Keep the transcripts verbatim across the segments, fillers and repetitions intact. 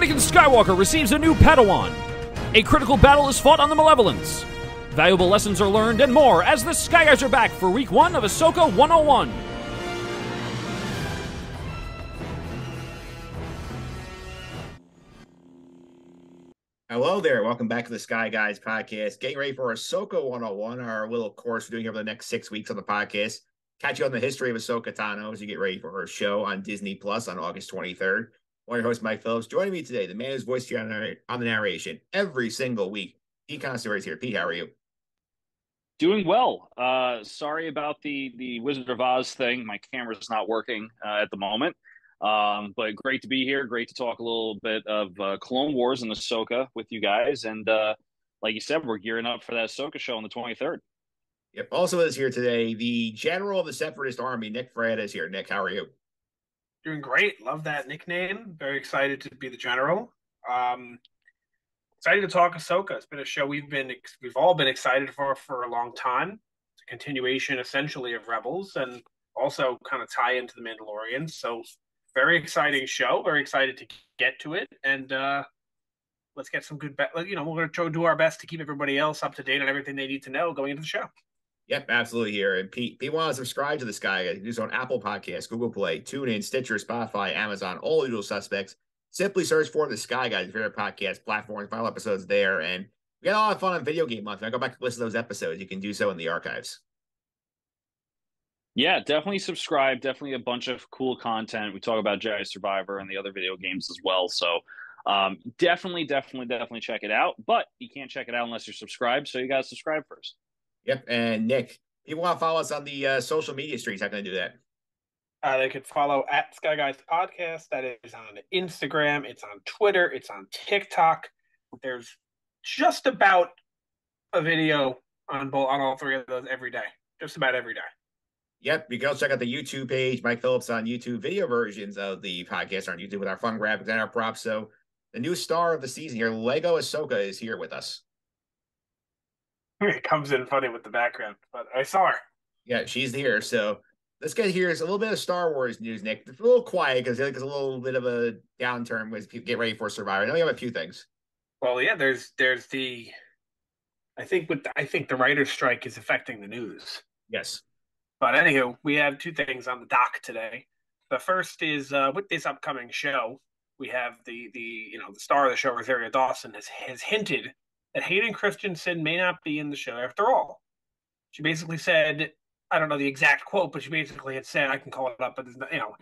Anakin Skywalker receives a new Padawan. A critical battle is fought on the Malevolence. Valuable lessons are learned and more as the Sky Guys are back for week one of Ahsoka one oh one. Hello there. Welcome back to the Sky Guys Podcast. Getting ready for Ahsoka one oh one, our little course we're doing over the next six weeks on the podcast. Catch you on the history of Ahsoka Tano as you get ready for her show on Disney Plus on August twenty-third. I'm your host, Mike Phillips. Joining me today, the man who's voiced here on, narr- on the narration every single week. Pete Consadori is here. Pete, how are you? Doing well. Uh, sorry about the, the Wizard of Oz thing. My camera's not working uh, at the moment. Um, but great to be here. Great to talk a little bit of uh, Clone Wars and Ahsoka with you guys. And uh, like you said, we're gearing up for that Ahsoka show on the twenty-third. Yep. Also is here today, the general of the Separatist Army, Nick Fraietta, is here. Nick, how are you? Doing great. Love that nickname. Very excited to be the general. Um, excited to talk Ahsoka. It's been a show we've been we've all been excited for for a long time. It's a continuation, essentially, of Rebels, and also kind of tie into the Mandalorian. So. Very exciting show. Very excited to get to it. And uh, let's get some good, be- you know, we're going to do our best to keep everybody else up to date on everything they need to know going into the show. Yep, absolutely here. And Pete, if you want to subscribe to the Sky Guys, you can do so on Apple Podcasts, Google Play, TuneIn, Stitcher, Spotify, Amazon, all the usual suspects. Simply search for the Sky Guys, your favorite podcast platform, final episodes there. And we got a lot of fun on Video Game Month. If I go back to listen to those episodes, you can do so in the archives. Yeah, definitely subscribe. Definitely a bunch of cool content. We talk about Jedi Survivor and the other video games as well. So um, definitely, definitely, definitely check it out. But you can't check it out unless you're subscribed. So you got to subscribe first. Yep. And Nick, if you want to follow us on the uh, social media streets, how can I do that? Uh, they could follow at Sky Guys Podcast. That is on Instagram. It's on Twitter. It's on TikTok. There's just about a video on, both, on all three of those every day. Just about every day. Yep, you can also check out the YouTube page, Mike Phillips on YouTube. Video versions of the podcast on YouTube with our fun graphics and our props. So the new star of the season here, Lego Ahsoka, is here with us. It comes in funny with the background, but I saw her. Yeah, she's here. So let's get here. It's a little bit of Star Wars news, Nick. It's a little quiet because it's a little bit of a downturn as people get ready for Survivor. I know you have a few things. Well, yeah, there's there's the I think with the, I think the writer's strike is affecting the news. Yes. But anywho, we have two things on the dock today. The first is uh, with this upcoming show, we have the the you know the star of the show, Rosario Dawson, has has hinted that Hayden Christensen may not be in the show after all. She basically said, I don't know the exact quote, but she basically had said, I can call it up, but there's no, you know,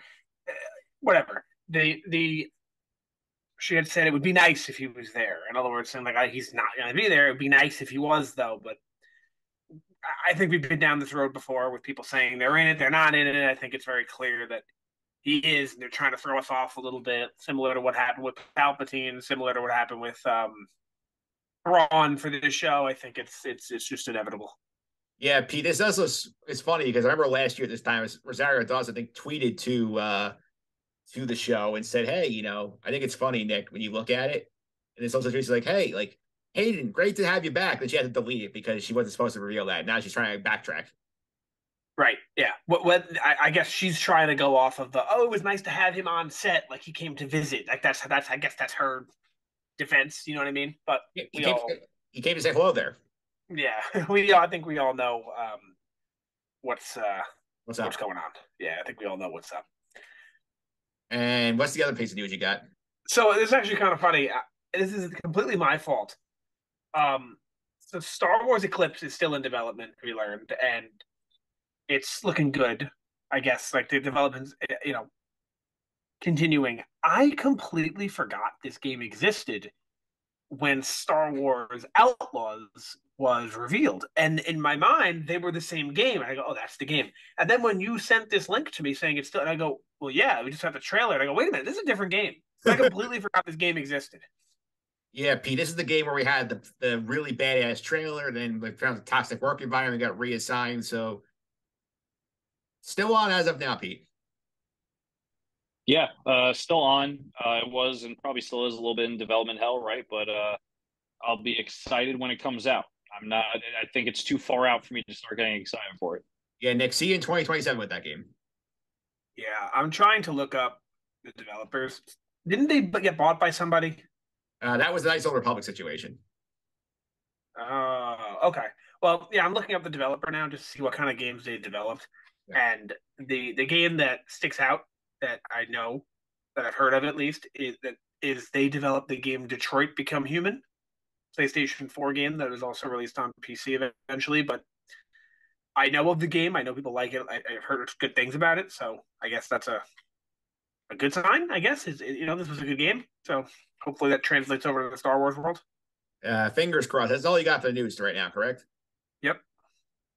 whatever. The the she had said it would be nice if he was there. In other words, saying like he's not going to be there. It would be nice if he was though, but. I think we've been down this road before with people saying they're in it, they're not in it. I think it's very clear that he is, and they're trying to throw us off a little bit, similar to what happened with Palpatine, similar to what happened with um, Thrawn for this show. I think it's it's it's just inevitable. Yeah, Pete, this also it's funny because I remember last year at this time, Rosario Dawson, I think, tweeted to uh, to the show and said, "Hey, you know, I think it's funny, Nick, when you look at it." And it's also like, "Hey, like." Hayden, great to have you back. Then she had to delete it because she wasn't supposed to reveal that. Now she's trying to backtrack. Right. Yeah. What? What? I, I guess she's trying to go off of the. Oh, it was nice to have him on set. Like he came to visit. Like that's that's. I guess that's her defense. You know what I mean? But yeah, he, we came, all, he came to say hello there. Yeah. We. I think we all know um, what's uh, what's up? What's going on. Yeah. I think we all know what's up. And what's the other piece of news you got? So this is actually kind of funny. This is completely my fault. Um, so Star Wars Eclipse is still in development, we learned, and it's looking good, I guess. Like, the development's, you know, continuing. I completely forgot this game existed when Star Wars Outlaws was revealed. And in my mind, they were the same game. And I go, oh, that's the game. And then when you sent this link to me saying it's still, and I go, well, yeah, we just have the trailer. And I go, wait a minute, this is a different game. I completely forgot this game existed. Yeah, Pete, this is the game where we had the, the really badass trailer, then we found a toxic work environment, got reassigned, so still on as of now, Pete. Yeah, uh, still on. Uh, it was and probably still is a little bit in development hell, right? But uh, I'll be excited when it comes out. I'm not. I think it's too far out for me to start getting excited for it. Yeah, Nick, see you in twenty twenty-seven with that game. Yeah, I'm trying to look up the developers. Didn't they get bought by somebody? Uh, that was the nice old Republic situation. Oh, uh, okay. Well, yeah, I'm looking up the developer now just to see what kind of games they developed. Yeah. And the, the game that sticks out that I know, that I've heard of at least, is that is they developed the game Detroit Become Human, PlayStation four game that was also released on P C eventually. But I know of the game. I know people like it. I, I've heard good things about it. So I guess that's a a good sign, I guess. Is, you know, this was a good game. So hopefully that translates over to the Star Wars world. Uh, fingers crossed. That's all you got for the news right now, correct? Yep.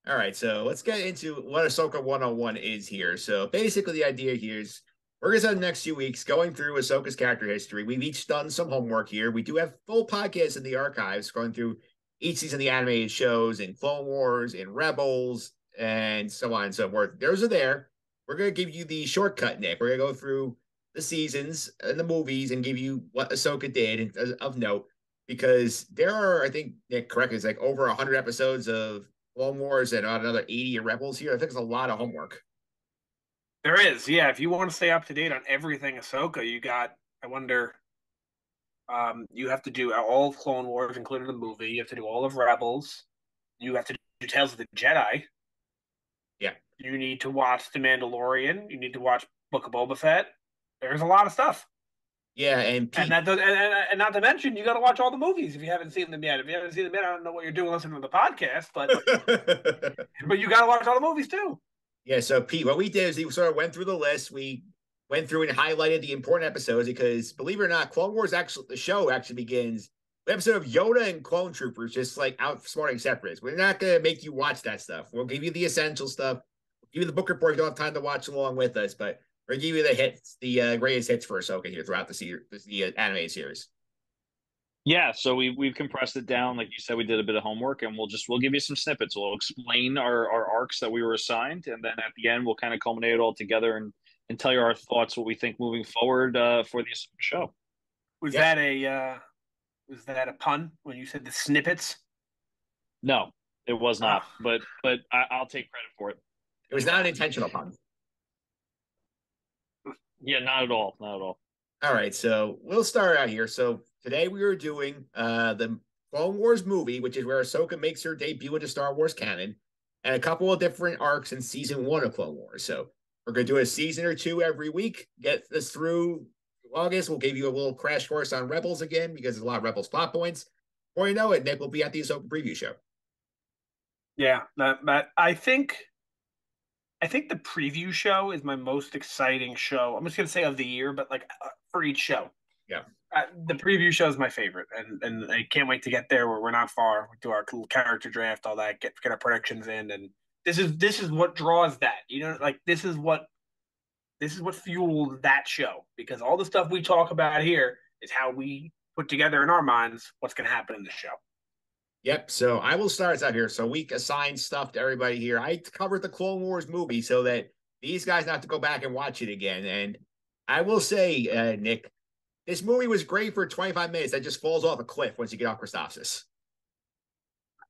All right, so let's get into what Ahsoka one oh one is here. So basically the idea here is we're going to spend the next few weeks going through Ahsoka's character history. We've each done some homework here. We do have full podcasts in the archives going through each season of the animated shows in Clone Wars, in Rebels, and so on and so forth. Those are there. We're going to give you the shortcut, Nick. We're going to go through the seasons and the movies and give you what Ahsoka did of note. Because there are, I think, Nick, correct, it's like over one hundred episodes of Clone Wars and another eighty of Rebels here. I think it's a lot of homework. There is, yeah. If you want to stay up to date on everything Ahsoka, you got, I wonder, um, you have to do all of Clone Wars, including the movie. You have to do all of Rebels. You have to do Tales of the Jedi. Yeah. You need to watch The Mandalorian. You need to watch Book of Boba Fett. There's a lot of stuff. Yeah, and Pete, and, that does, and, and and not to mention, you got to watch all the movies if you haven't seen them yet. If you haven't seen them yet, I don't know what you're doing listening to the podcast, but but you got to watch all the movies too. Yeah, so Pete, what we did is we sort of went through the list. We went through and highlighted the important episodes because, believe it or not, Clone Wars actually the show actually begins the episode of Yoda and Clone Troopers just like outsmarting separatists. We're not gonna make you watch that stuff. We'll give you the essential stuff. We'll give you the book report. You don't have time to watch along with us, but. We're gonna give you the hits, the uh, greatest hits for Ahsoka here throughout the se- the uh, anime series. Yeah, so we we've compressed it down, like you said. We did a bit of homework, and we'll just we'll give you some snippets. We'll explain our, our arcs that we were assigned, and then at the end, we'll kind of culminate it all together and and tell you our thoughts, what we think moving forward uh, for the show. Was yeah. that a uh, was that a pun when you said the snippets? No, it was not. Oh. But but I, I'll take credit for it. It was not an intentional pun. Yeah, not at all. Not at all. All right, so we'll start out here. So today we are doing uh, the Clone Wars movie, which is where Ahsoka makes her debut into Star Wars canon, and a couple of different arcs in season one of Clone Wars. So we're going to do a season or two every week, get this through August. We'll give you a little crash course on Rebels again, because there's a lot of Rebels plot points. Before you know it, Nick will be at the Ahsoka preview show. Yeah, that, that, I think... I think the preview show is my most exciting show. I'm just going to say of the year, but like uh, for each show. Yeah. Uh, the preview show is my favorite. And and I can't wait to get there where we're not far. We do our cool character draft, all that, get, get our predictions in. And this is, this is what draws that, you know, like this is what, this is what fueled that show, because all the stuff we talk about here is how we put together in our minds what's going to happen in the show. Yep, so I will start us out here. So we assign stuff to everybody here. I covered the Clone Wars movie so that these guys don't have to go back and watch it again. And I will say, uh, Nick, this movie was great for twenty-five minutes. That just falls off a cliff once you get off Christophsis.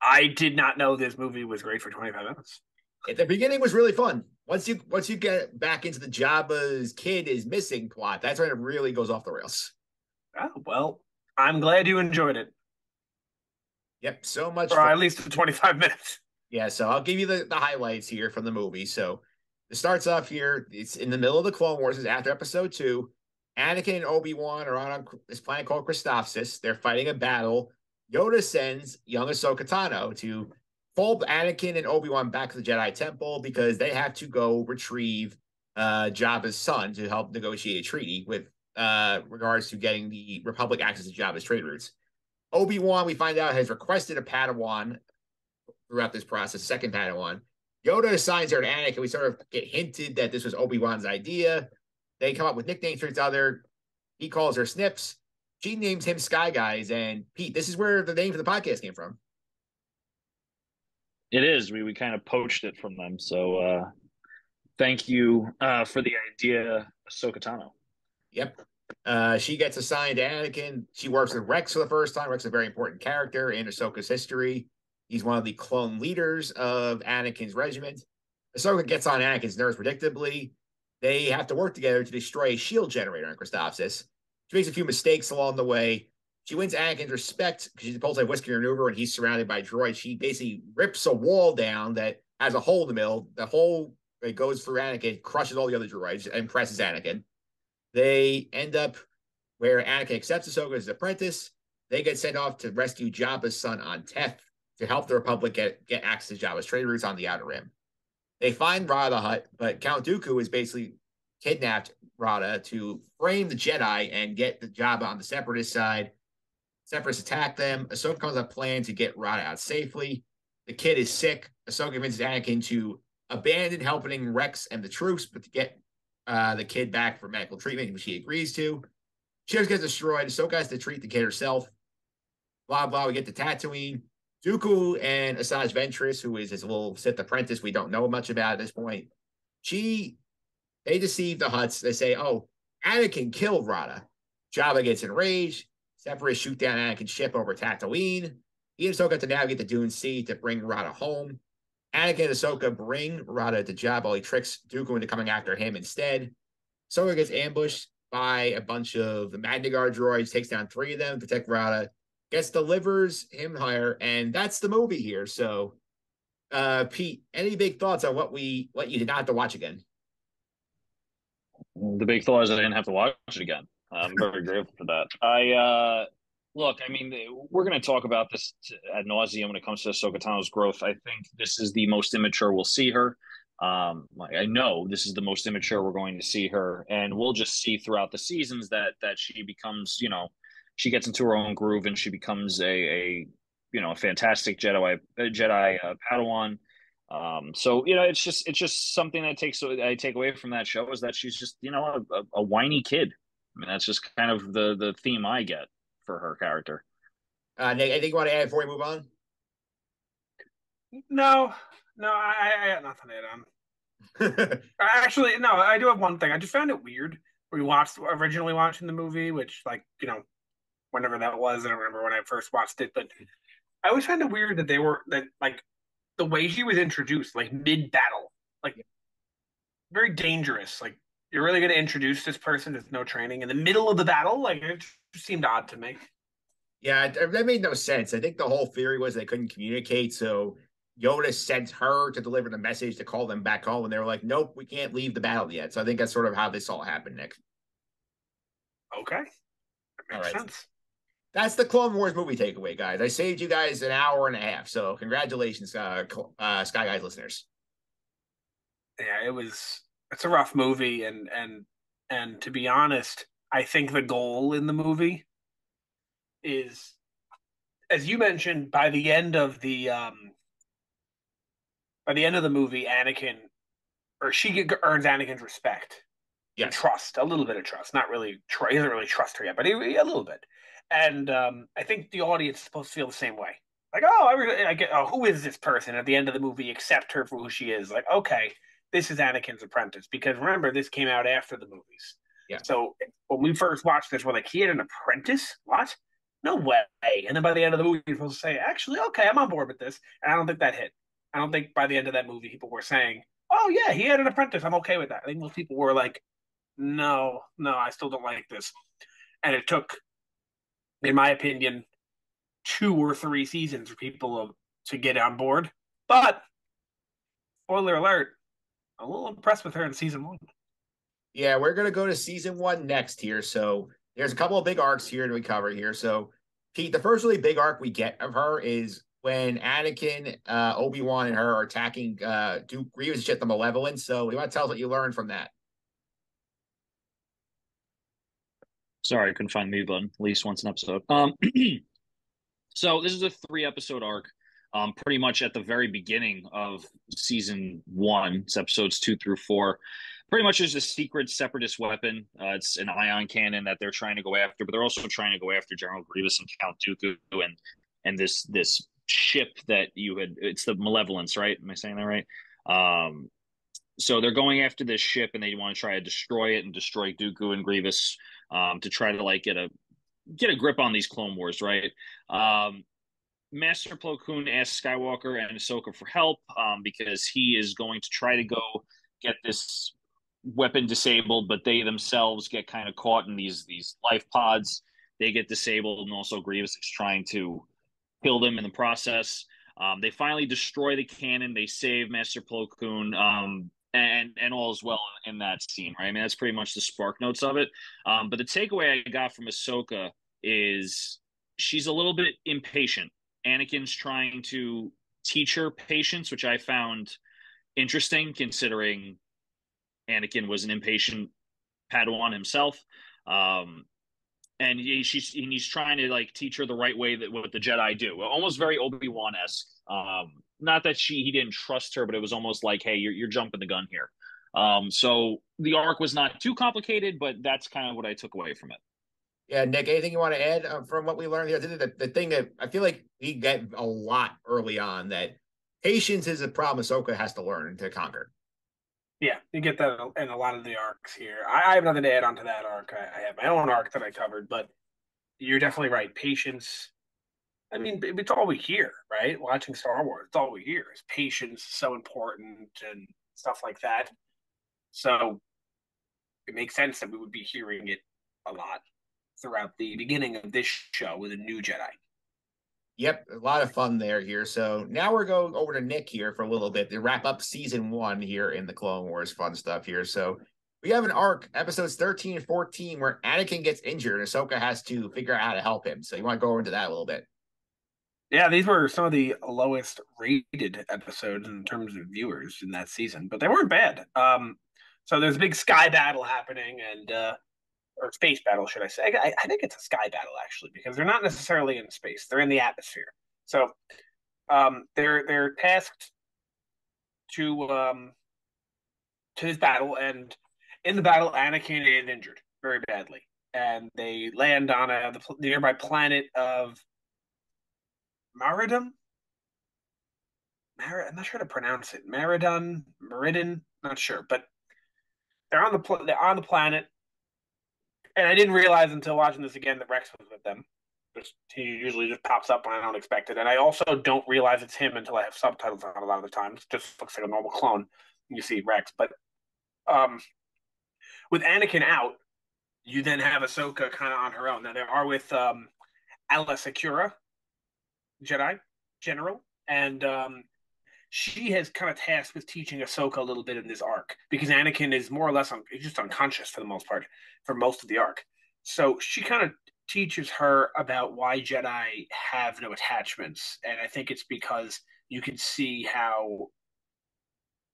I did not know this movie was great for twenty-five minutes. At the beginning was really fun. Once you once you get back into the Jabba's kid is missing plot, that's when it really goes off the rails. Oh, well, I'm glad you enjoyed it. Yep, so much. Or for- at least for twenty-five minutes. Yeah, so I'll give you the, the highlights here from the movie. So it starts off here. It's in the middle of the Clone Wars. It's after episode two. Anakin and Obi-Wan are on, on this planet called Christophsis. They're fighting a battle. Yoda sends young Ahsoka Tano to pull Anakin and Obi-Wan back to the Jedi Temple because they have to go retrieve uh, Jabba's son to help negotiate a treaty with uh, regards to getting the Republic access to Jabba's trade routes. Obi-Wan, we find out, has requested a Padawan throughout this process, second Padawan. Yoda assigns her to Anakin. We sort of get hinted that this was Obi-Wan's idea. They come up with nicknames for each other. He calls her Snips. She names him Sky Guys. And Pete, this is where the name for the podcast came from. It is. We we kind of poached it from them. So uh, thank you uh, for the idea, Ahsoka Tano. Yep. Uh, she gets assigned to Anakin. She works with Rex for the first time. Rex is a very important character in Ahsoka's history. He's one of the clone leaders of Anakin's regiment. Ahsoka gets on Anakin's nerves predictably. They have to work together to destroy a shield generator on Christophsis. She makes a few mistakes along the way. She wins Anakin's respect because she's supposed to have whisker maneuver and he's surrounded by droids. She basically rips a wall down that has a hole in the middle. The hole it goes through Anakin, crushes all the other droids, and presses Anakin. They end up where Anakin accepts Ahsoka as his apprentice. They get sent off to rescue Jabba's son on Teth to help the Republic get, get access to Jabba's trade routes on the Outer Rim. They find Rada Hutt, but Count Dooku is basically kidnapped Rada to frame the Jedi and get the Jabba on the Separatist side. Separatists attack them. Ahsoka comes up with a plan to get Rada out safely. The kid is sick. Ahsoka convinces Anakin to abandon helping Rex and the troops, but to get uh, the kid back for medical treatment, which he agrees to. Ships gets destroyed. Ahsoka has to treat the kid herself. Blah, blah. We get to Tatooine. Dooku and Asajj Ventress, who is his little Sith apprentice, we don't know much about at this point. She, they deceive the Hutts. They say, oh, Anakin killed Rada. Jabba gets enraged. Separatists shoot down Anakin's ship over Tatooine. He and Ahsoka have to navigate the Dune Sea to bring Rada home. Anakin and Ahsoka bring Rada to Jabba while he tricks Dooku into coming after him instead. Ahsoka gets ambushed by a bunch of the Magnagar droids, takes down three of them, protect Rada. Gets delivers him higher, and that's the movie here. So, uh, Pete, any big thoughts on what we what you did not have to watch again? The big thought is I didn't have to watch it again. I'm very grateful for that. I uh, look, I mean, we're going to talk about this ad nauseum when it comes to Ahsoka Tano's growth. I think this is the most immature we'll see her. Um, I know this is the most immature we're going to see her, and we'll just see throughout the seasons that that she becomes, you know. She gets into her own groove and she becomes a, a you know, a fantastic Jedi a Jedi uh, Padawan. Um, so, you know, it's just it's just something that takes I take away from that show is that she's just, you know, a, a whiny kid. I mean, that's just kind of the the theme I get for her character. Uh, Nick, anything you want to add before we move on? No, no, I, I have nothing to add on. Actually, no, I do have one thing. I just found it weird. We watched originally watching the movie, which, like, you know, whenever that was, I don't remember when I first watched it, but I always found it weird that they were, that like, the way she was introduced, like, mid-battle, like, very dangerous. Like, you're really going to introduce this person with no training in the middle of the battle? Like, it just seemed odd to me. Yeah, that made no sense. I think the whole theory was they couldn't communicate, so Yoda sent her to deliver the message to call them back home, and they were like, nope, we can't leave the battle yet. So I think that's sort of how this all happened, Nick. Okay. That makes all right. sense. That's the Clone Wars movie takeaway, guys. I saved you guys an hour and a half, so congratulations, uh, uh, Sky Guys listeners. Yeah, it was. It's a rough movie, and and and to be honest, I think the goal in the movie is, as you mentioned, by the end of the um, by the end of the movie, Anakin or she earns Anakin's respect, yes. and trust, a little bit of trust. Not really, he doesn't really trust her yet, but he, a little bit. And um, I think the audience is supposed to feel the same way. Like, oh, I, really, I get, oh, who is this person? At the end of the movie, accept her for who she is. Like, okay, this is Anakin's apprentice. Because remember, this came out after the movies. Yeah. So when we first watched this, we're like, he had an apprentice? What? No way. And then by the end of the movie, you're supposed to say, actually, okay, I'm on board with this. And I don't think that hit. I don't think by the end of that movie, people were saying, oh, yeah, he had an apprentice. I'm okay with that. I think most people were like, no, no, I still don't like this. And it took, in my opinion, two or three seasons for people to get on board. But, spoiler alert, I'm a little impressed with her in season one. Yeah, we're going to go to season one next here. So there's a couple of big arcs here to cover here. So, Pete, the first really big arc we get of her is when Anakin, uh, Obi-Wan, and her are attacking uh, Duke Grievous' ship, the Malevolence. So you want to tell us what you learned from that? Sorry, I couldn't find the mute button. At least once an episode. Um, so this is a three-episode arc, um, pretty much at the very beginning of season one. It's episodes two through four. Pretty much is a secret separatist weapon. Uh, it's an ion cannon that they're trying to go after, but they're also trying to go after General Grievous and Count Dooku and and this this ship that you had. It's the Malevolence, right? Am I saying that right? Um, so they're going after this ship, and they want to try to destroy it and destroy Dooku and Grievous. Um, to try to like get a get a grip on these Clone Wars, right? Um, Master Plo Koon asks Skywalker and Ahsoka for help um, because he is going to try to go get this weapon disabled, but they themselves get kind of caught in these these life pods. They get disabled, and also Grievous is trying to kill them in the process. Um, they finally destroy the cannon. They save Master Plo Koon, um, and and all is well in that scene, right? I mean, that's pretty much the spark notes of it. Um, but the takeaway I got from Ahsoka is she's a little bit impatient. Anakin's trying to teach her patience, which I found interesting, considering Anakin was an impatient Padawan himself. Um, And he, she's and he's trying to like teach her the right way that what the Jedi do, almost very Obi-Wan-esque. Um, not that she he didn't trust her, but it was almost like, hey, you're you're jumping the gun here. Um, so the arc was not too complicated, but that's kind of what I took away from it. Yeah, Nick, anything you want to add uh, from what we learned here? The, the thing that I feel like we get a lot early on, that patience is a problem Ahsoka has to learn to conquer. Yeah, you get that in a lot of the arcs here. I, I have nothing to add on to that arc. I, I have my own arc that I covered, but you're definitely right. Patience, I mean, it's all we hear, right? Watching Star Wars, it's all we hear is patience is so important and stuff like that. So it makes sense that we would be hearing it a lot throughout the beginning of this show with a new Jedi. Yep, a lot of fun there here. So now we're going over to Nick here for a little bit to wrap up season one here in the Clone Wars fun stuff here. So we have an arc, episodes thirteen and fourteen, where Anakin gets injured and Ahsoka has to figure out how to help him. So you want to go into that a little bit? Yeah, these were some of the lowest rated episodes in terms of viewers in that season, but they weren't bad. Um, so there's a big sky battle happening, and uh, or space battle, should I say. I, I think it's a sky battle, actually, because they're not necessarily in space. They're in the atmosphere. So um, they're they're tasked to, um, to this battle, and in the battle, Anakin is injured very badly, and they land on a, the, the nearby planet of Maridun? Mar- I'm not sure how to pronounce it. Maridun? Maridun? Not sure, but they're on the pl- they're on the planet. And I didn't realize until watching this again that Rex was with them. Just, he usually just pops up when I don't expect it. And I also don't realize it's him until I have subtitles on a lot of the times. It just looks like a normal clone when you see Rex. But um, with Anakin out, you then have Ahsoka kind of on her own. Now, they are with um, Ala Secura, Jedi, General. And um, she has kind of tasked with teaching Ahsoka a little bit in this arc, because Anakin is more or less un- just unconscious for the most part, for most of the arc. So she kind of teaches her about why Jedi have no attachments. And I think it's because you can see how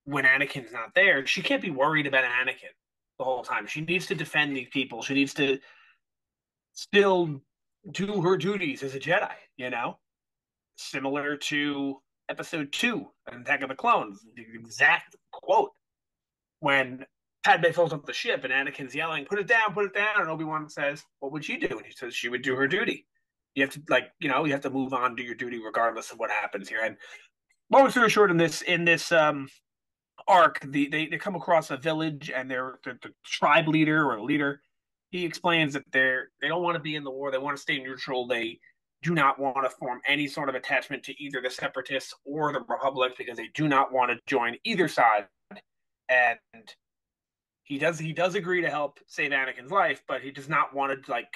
when Anakin's not there, she can't be worried about Anakin the whole time. She needs to defend these people. She needs to still do her duties as a Jedi, you know? Similar to Episode two, Attack of the Clones, the exact quote. When Padme fills up the ship and Anakin's yelling, put it down, put it down, and Obi-Wan says, what would she do? And he says she would do her duty. You have to, like, you know, you have to move on, do your duty regardless of what happens here. And long story short, in this in this um, arc, the, they, they come across a village, and their the tribe leader or leader, he explains that they're they don't want to be in the war, they want to stay neutral, they do not want to form any sort of attachment to either the Separatists or the Republic, because they do not want to join either side. And he does he does agree to help save Anakin's life, but he does not want to, like,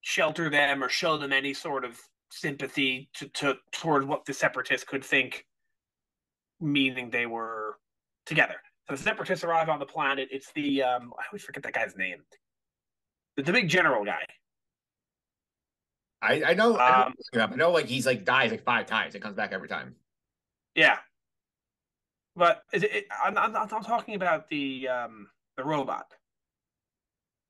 shelter them or show them any sort of sympathy to, to towards what the Separatists could think, meaning they were together. So the Separatists arrive on the planet. It's the, um, I always forget that guy's name. The, the big general guy. I, I know. I, um, I know, like, he's like dies like five times. It comes back every time. Yeah, but is it, it, I'm, I'm, I'm talking about the um, the robot.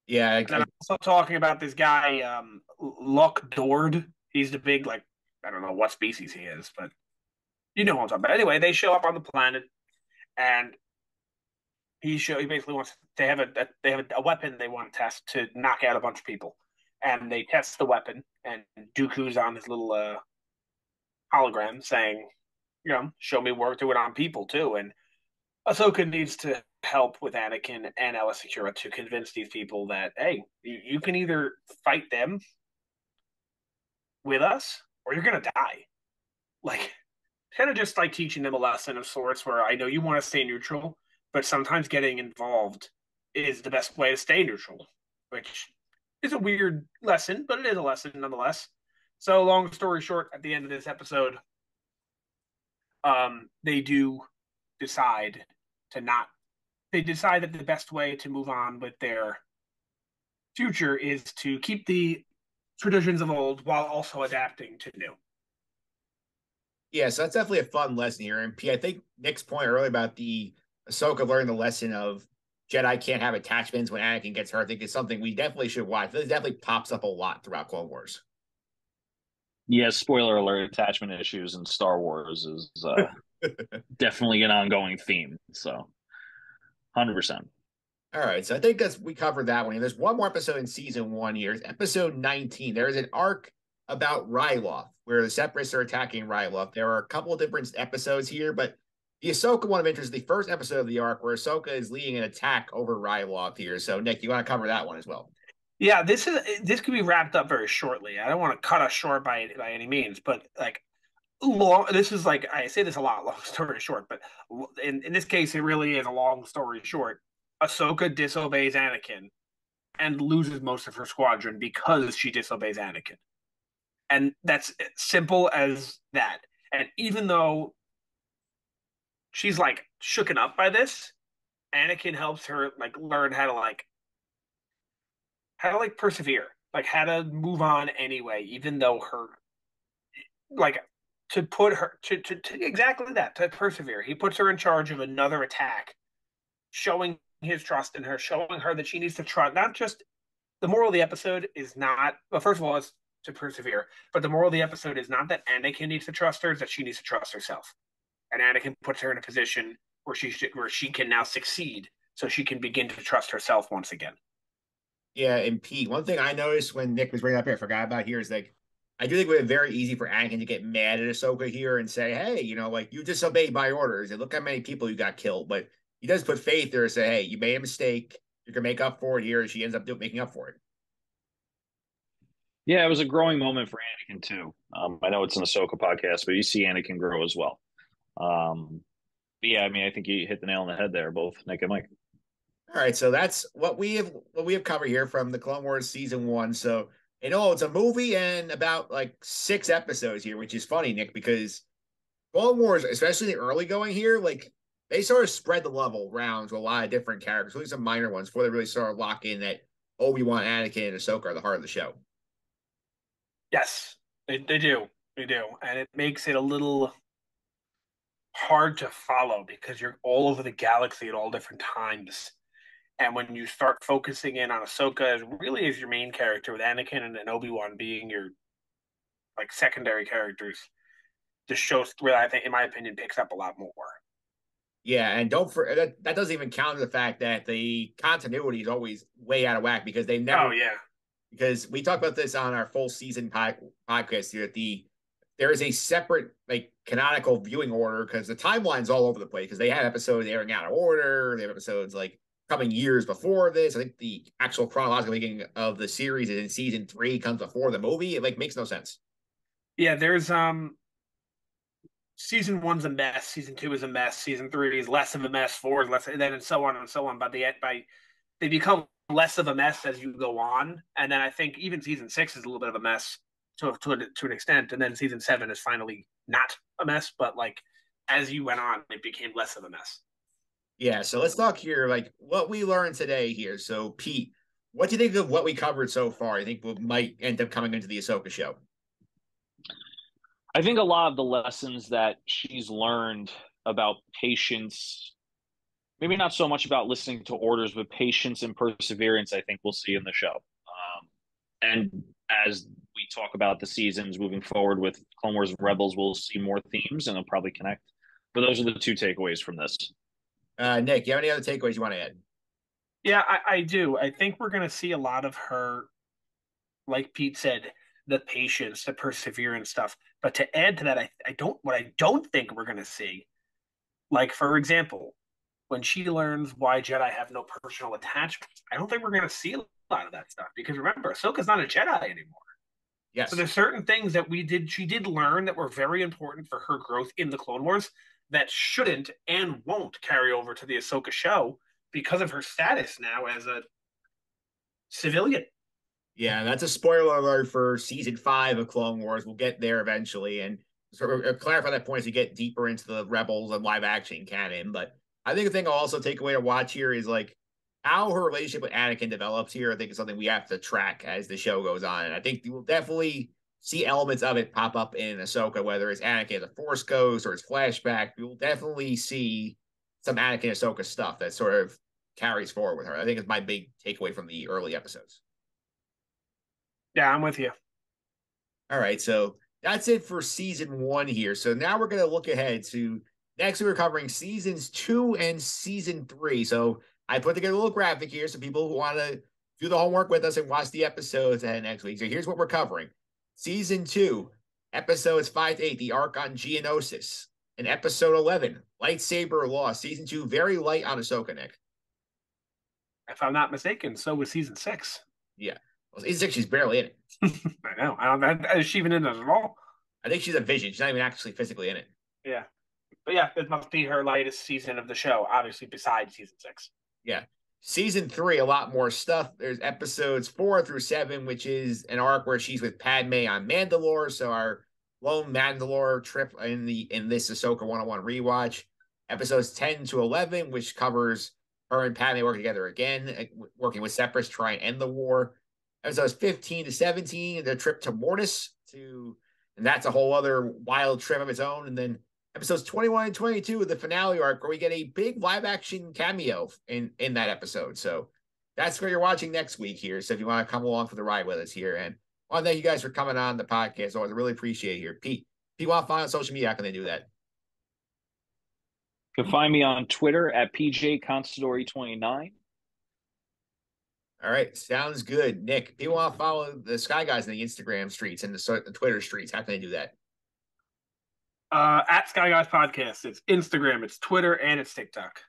Yeah, I, and I'm also talking about this guy, um, Lok Dord. He's the big, like, I don't know what species he is, but you know what I'm talking about. Anyway, they show up on the planet, and he show he basically wants they have a, a they have a weapon they want to test to knock out a bunch of people. And they test the weapon, and Dooku's on his little uh, hologram saying, you know, show me work, do it on people, too. And Ahsoka needs to help with Anakin and Ala Secura to convince these people that, hey, you, you can either fight them with us, or you're going to die. Like, kind of just like teaching them a lesson of sorts, where I know you want to stay neutral, but sometimes getting involved is the best way to stay neutral, which is a weird lesson, but it is a lesson nonetheless. So long story short, at the end of this episode, um, they do decide to not, they decide that the best way to move on with their future is to keep the traditions of old while also adapting to new. Yeah, so that's definitely a fun lesson here. And P, I think Nick's point earlier about the Ahsoka learning the lesson of Jedi can't have attachments when Anakin gets hurt, I think is something we definitely should watch. This definitely pops up a lot throughout Clone Wars. Yeah, spoiler alert, attachment issues in Star Wars is uh, definitely an ongoing theme. So, one hundred percent. All right, so I think that's, we covered that one. And there's one more episode in season one here. It's episode nineteen. There is an arc about Ryloth, where the Separatists are attacking Ryloth. There are a couple of different episodes here, but the Ahsoka one of interest is the first episode of the arc where Ahsoka is leading an attack over Ryloth here. So, Nick, you want to cover that one as well? Yeah, this is this could be wrapped up very shortly. I don't want to cut us short by by any means, but like long, this is like I say this a lot. Long story short, but in in this case, it really is a long story short. Ahsoka disobeys Anakin and loses most of her squadron because she disobeys Anakin. And that's simple as that. And even though she's like shooken up by this, Anakin helps her like learn how to like how to like persevere, like how to move on anyway, even though her like to put her to, to, to exactly that, to persevere. He puts her in charge of another attack, showing his trust in her, showing her that she needs to trust. Not just the moral of the episode is not, well, first of all, it's to persevere, but the moral of the episode is not that Anakin needs to trust her, it's that she needs to trust herself. And Anakin puts her in a position where she should, where she can now succeed, so she can begin to trust herself once again. Yeah, and Pete, one thing I noticed when Nick was bringing up here, I forgot about here, is like, I do think it would be very easy for Anakin to get mad at Ahsoka here and say, hey, you know, like, you disobeyed my orders, and look how many people you got killed, but he does put faith there and say, hey, you made a mistake. You're going to make up for it here. And she ends up doing, making up for it. Yeah, it was a growing moment for Anakin, too. Um, I know it's an Ahsoka podcast, but you see Anakin grow as well. Um, but yeah, I mean, I think you hit the nail on the head there, both Nick and Mike. All right, so that's what we have what we have covered here from the Clone Wars Season one. So, you know, it's a movie and about, like, six episodes here, which is funny, Nick, because Clone Wars, especially the early going here, like, they sort of spread the love around to a lot of different characters, including some minor ones, before they really sort of lock in that Obi-Wan, Anakin, and Ahsoka are the heart of the show. Yes, they, they do. They do. And it makes it a little hard to follow because you're all over the galaxy at all different times. And when you start focusing in on Ahsoka as really as your main character, with Anakin and, and Obi-Wan being your like secondary characters, the show, really, I think, in my opinion, picks up a lot more. Yeah, and don't for that, that doesn't even count the fact that the continuity is always way out of whack because they never. Oh yeah, because we talked about this on our full season pod, podcast here. At the there is a separate like canonical viewing order because the timeline's all over the place because they had episodes airing out of order. They have episodes like coming years before this. I think the actual chronological beginning of the series is in season three, comes before the movie. It like makes no sense. Yeah, there's um. Season one's a mess. Season two is a mess. Season three is less of a mess. Four is less, and then and so on and so on. But the by they become less of a mess as you go on. And then I think even season six is a little bit of a mess to to to an extent. And then season seven is finally not a mess. But like as you went on, it became less of a mess. Yeah. So let's talk here, like what we learned today here. So Pete, what do you think of what we covered so far? I think we might end up coming into the Ahsoka show. I think a lot of the lessons that she's learned about patience, maybe not so much about listening to orders, but patience and perseverance, I think we'll see in the show. Um, and as we talk about the seasons moving forward with Clone Wars and Rebels, we'll see more themes and they'll probably connect. But those are the two takeaways from this. Uh, Nick, you have any other takeaways you want to add? Yeah, I, I do. I think we're going to see a lot of her, like Pete said, the patience, the perseverance stuff. But to add to that, I, I don't what I don't think we're going to see, like, for example, when she learns why Jedi have no personal attachments, I don't think we're going to see a lot of that stuff. Because remember, Ahsoka's not a Jedi anymore. Yes. So there's certain things that we did, she did learn that were very important for her growth in the Clone Wars that shouldn't and won't carry over to the Ahsoka show because of her status now as a civilian. Yeah, that's a spoiler alert for season five of Clone Wars. We'll get there eventually, and sort of clarify that point as we get deeper into the Rebels and live action canon. But I think the thing I'll also take away to watch here is like how her relationship with Anakin develops here. I think it's something we have to track as the show goes on, and I think we'll definitely see elements of it pop up in Ahsoka, whether it's Anakin as a Force Ghost or it's flashback. We will definitely see some Anakin Ahsoka stuff that sort of carries forward with her. I think it's my big takeaway from the early episodes. Yeah, I'm with you. All right, so that's it for season one here. So now we're going to look ahead to next. We're covering seasons two and season three. So I put together a little graphic here so people who want to do the homework with us and watch the episodes ahead next week. So here's what we're covering. Season two, episodes five to eight, the arc on Geonosis. And episode eleven, lightsaber loss. Season two, very light on Ahsoka, Nick. If I'm not mistaken, so was season six. Yeah. Well, season six, she's barely in it. I know. I don't, is she even in it at all? I think she's a vision. She's not even actually physically in it. Yeah. But yeah, it must be her lightest season of the show, obviously, besides season six. Yeah. Season three, a lot more stuff. There's episodes four through seven, which is an arc where she's with Padme on Mandalore. So our lone Mandalore trip in the in this Ahsoka one oh one rewatch. Episodes ten to eleven, which covers her and Padme working together again, working with Separatists to try and end the war. Episodes fifteen to seventeen, their trip to Mortis, to, and that's a whole other wild trip of its own. And then episodes twenty-one and twenty-two, the finale arc, where we get a big live-action cameo in, in that episode. So that's where you're watching next week here. So if you want to come along for the ride with us here. And I want to thank you guys for coming on the podcast. I really appreciate it here. Pete, if you want to find on social media, how can they do that? You can find me on Twitter at P J Consadori twenty-nine. All right. Sounds good. Nick, if you want to follow the Sky Guys in the Instagram streets and the, the Twitter streets, how can they do that? Uh, at Sky Guys Podcast. It's Instagram, it's Twitter, and it's TikTok.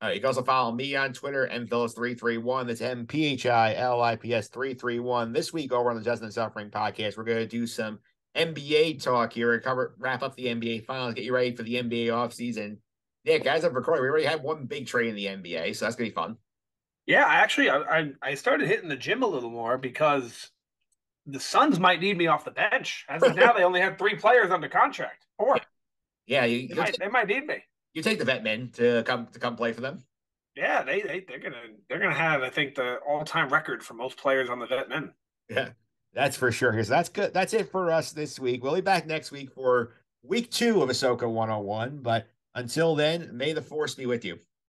Uh, you can also follow me on Twitter, M Phillips three thirty-one. That's M P H I L I P S three thirty-one. This week over on the Justice and Suffering Podcast, we're going to do some N B A talk here and cover, wrap up the N B A finals, get you ready for the N B A offseason. Nick, as of recording, we already had one big trade in the N B A, so that's going to be fun. Yeah, I actually, I, I started hitting the gym a little more because the Suns might need me off the bench. As of now, they only have three players under contract. Four. Yeah, you, they, might, take, they might need me. You take the vet men to come to come play for them. Yeah, they they they're gonna they're gonna have, I think, the all time record for most players on the vet men. Yeah, that's for sure. So that's good. That's it for us this week. We'll be back next week for week two of Ahsoka one oh one. But until then, may the force be with you.